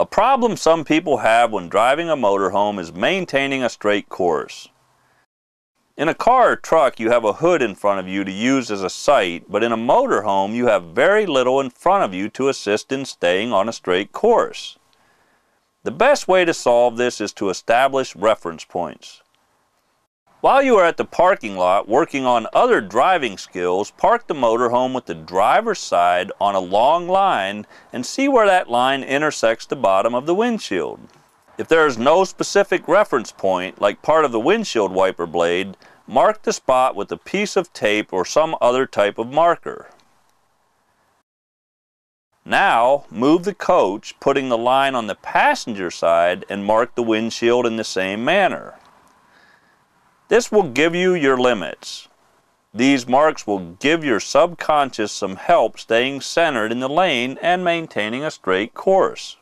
A problem some people have when driving a motorhome is maintaining a straight course. In a car or truck, you have a hood in front of you to use as a sight, but in a motorhome, you have very little in front of you to assist in staying on a straight course. The best way to solve this is to establish reference points. While you are at the parking lot working on other driving skills, park the motorhome with the driver's side on a long line and see where that line intersects the bottom of the windshield. If there is no specific reference point, like part of the windshield wiper blade, mark the spot with a piece of tape or some other type of marker. Now, move the coach, putting the line on the passenger side, and mark the windshield in the same manner. This will give you your limits. These marks will give your subconscious some help staying centered in the lane and maintaining a straight course.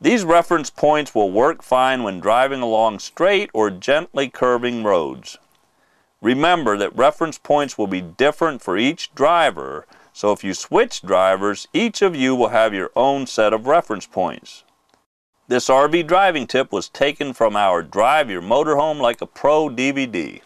These reference points will work fine when driving along straight or gently curving roads. Remember that reference points will be different for each driver, so if you switch drivers, each of you will have your own set of reference points. This RV driving tip was taken from our Drive Your Motorhome Like a Pro DVD.